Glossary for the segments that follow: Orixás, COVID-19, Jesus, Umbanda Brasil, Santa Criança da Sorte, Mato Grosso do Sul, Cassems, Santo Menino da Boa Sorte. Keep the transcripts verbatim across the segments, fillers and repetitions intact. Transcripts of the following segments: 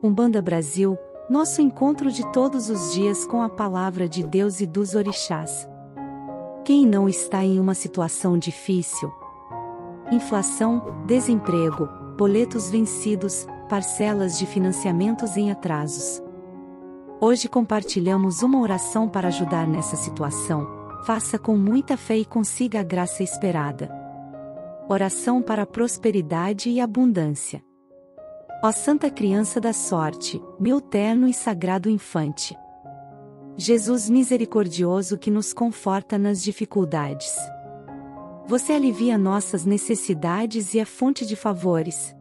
Umbanda Brasil, nosso encontro de todos os dias com a palavra de Deus e dos orixás. Quem não está em uma situação difícil? Inflação, desemprego, boletos vencidos, parcelas de financiamentos em atrasos. Hoje compartilhamos uma oração para ajudar nessa situação. Faça com muita fé e consiga a graça esperada. Oração para a prosperidade e abundância. Ó Santa Criança da Sorte, meu terno e sagrado infante. Jesus misericordioso que nos conforta nas dificuldades. Você alivia nossas necessidades e é fonte de favores.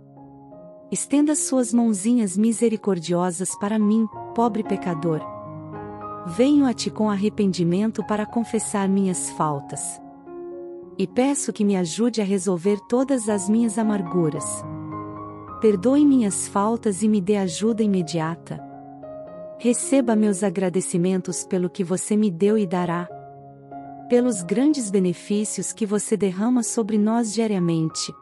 Estenda suas mãozinhas misericordiosas para mim, pobre pecador. Venho a ti com arrependimento para confessar minhas faltas. E peço que me ajude a resolver todas as minhas amarguras. Perdoe minhas faltas e me dê ajuda imediata. Receba meus agradecimentos pelo que você me deu e dará. Pelos grandes benefícios que você derrama sobre nós diariamente.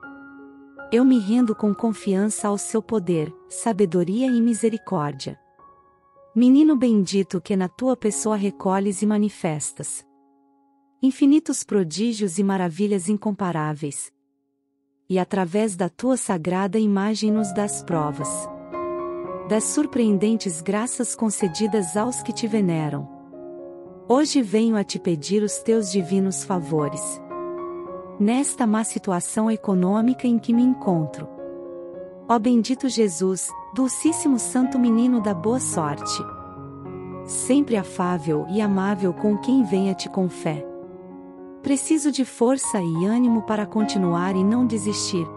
Eu me rendo com confiança ao seu poder, sabedoria e misericórdia. Menino bendito que na tua pessoa recolhes e manifestas infinitos prodígios e maravilhas incomparáveis. E através da tua sagrada imagem nos das provas das surpreendentes graças concedidas aos que te veneram. Hoje venho a te pedir os teus divinos favores. Nesta má situação econômica em que me encontro. Ó bendito Jesus, dulcíssimo santo menino da boa sorte. Sempre afável e amável com quem vem a ti com fé. Preciso de força e ânimo para continuar e não desistir.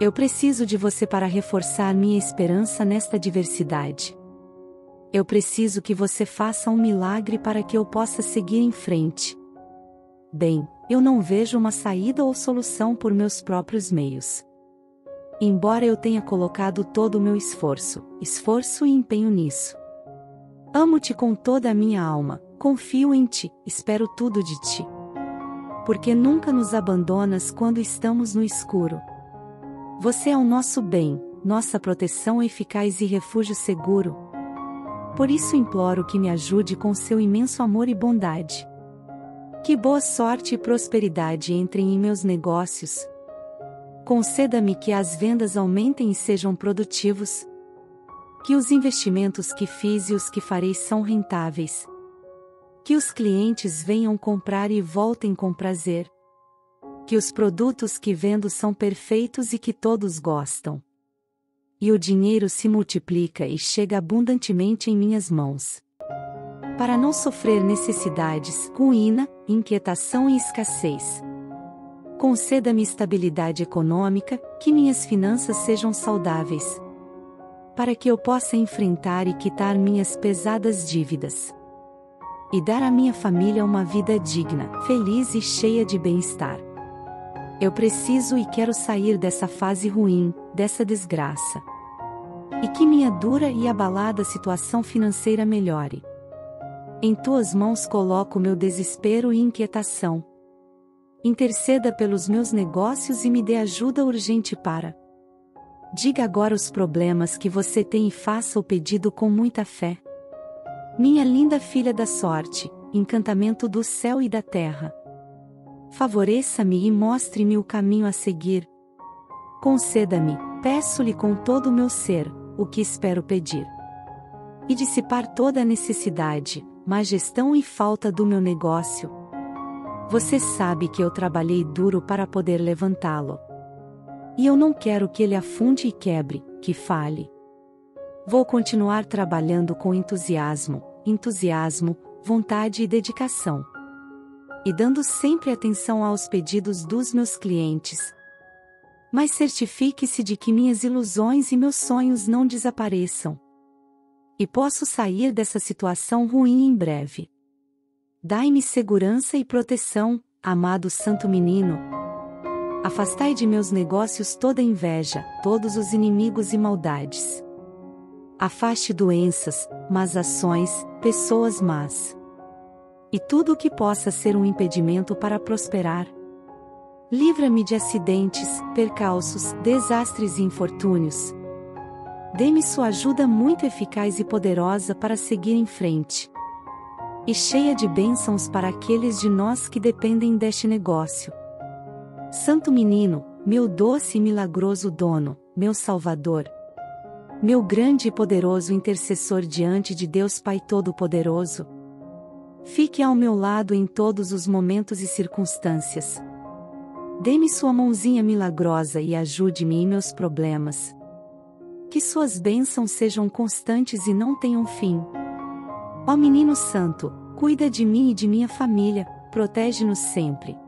Eu preciso de você para reforçar minha esperança nesta adversidade. Eu preciso que você faça um milagre para que eu possa seguir em frente. Bem, eu não vejo uma saída ou solução por meus próprios meios. Embora eu tenha colocado todo o meu esforço, esforço e empenho nisso. Amo-te com toda a minha alma, confio em ti, espero tudo de ti. Porque nunca nos abandonas quando estamos no escuro. Você é o nosso bem, nossa proteção eficaz e refúgio seguro. Por isso imploro que me ajude com seu imenso amor e bondade. Que boa sorte e prosperidade entrem em meus negócios. Conceda-me que as vendas aumentem e sejam produtivos. Que os investimentos que fiz e os que farei são rentáveis. Que os clientes venham comprar e voltem com prazer. Que os produtos que vendo são perfeitos e que todos gostam. E o dinheiro se multiplica e chega abundantemente em minhas mãos. Para não sofrer necessidades, ruína, inquietação e escassez. Conceda-me estabilidade econômica, que minhas finanças sejam saudáveis. Para que eu possa enfrentar e quitar minhas pesadas dívidas. E dar à minha família uma vida digna, feliz e cheia de bem-estar. Eu preciso e quero sair dessa fase ruim, dessa desgraça. E que minha dura e abalada situação financeira melhore. Em tuas mãos coloco meu desespero e inquietação. Interceda pelos meus negócios e me dê ajuda urgente para. Diga agora os problemas que você tem e faça o pedido com muita fé. Minha linda filha da sorte, encantamento do céu e da terra. Favoreça-me e mostre-me o caminho a seguir. Conceda-me, peço-lhe com todo o meu ser, o que espero pedir. E dissipar toda a necessidade, má gestão e falta do meu negócio. Você sabe que eu trabalhei duro para poder levantá-lo. E eu não quero que ele afunde e quebre, que fale. Vou continuar trabalhando com entusiasmo, entusiasmo, vontade e dedicação. E dando sempre atenção aos pedidos dos meus clientes. Mas certifique-se de que minhas ilusões e meus sonhos não desapareçam. E posso sair dessa situação ruim em breve. Dai-me segurança e proteção, amado santo menino. Afastai de meus negócios toda inveja, todos os inimigos e maldades. Afaste doenças, más ações, pessoas más. E tudo o que possa ser um impedimento para prosperar. Livra-me de acidentes, percalços, desastres e infortúnios. Dê-me sua ajuda muito eficaz e poderosa para seguir em frente. E cheia de bênçãos para aqueles de nós que dependem deste negócio. Santo menino, meu doce e milagroso dono, meu salvador. Meu grande e poderoso intercessor diante de Deus Pai Todo-Poderoso. Fique ao meu lado em todos os momentos e circunstâncias. Dê-me sua mãozinha milagrosa e ajude-me em meus problemas. Que suas bênçãos sejam constantes e não tenham fim. Ó menino santo, cuida de mim e de minha família, protege-nos sempre.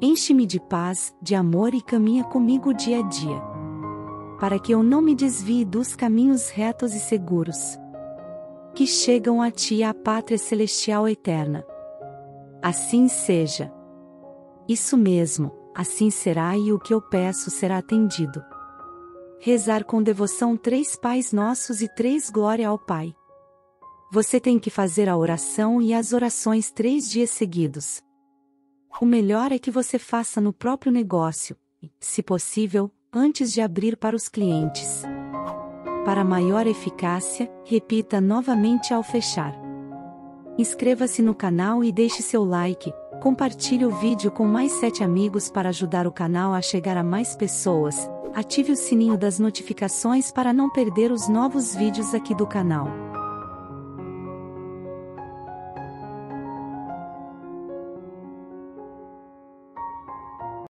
Enche-me de paz, de amor e caminha comigo dia a dia. Para que eu não me desvie dos caminhos retos e seguros. Que chegam a ti a pátria celestial eterna. Assim seja. Isso mesmo, assim será e o que eu peço será atendido. Rezar com devoção três Pais Nossos e três Glória ao Pai. Você tem que fazer a oração e as orações três dias seguidos. O melhor é que você faça no próprio negócio, se possível, antes de abrir para os clientes. Para maior eficácia, repita novamente ao fechar. Inscreva-se no canal e deixe seu like. Compartilhe o vídeo com mais sete amigos para ajudar o canal a chegar a mais pessoas. Ative o sininho das notificações para não perder os novos vídeos aqui do canal.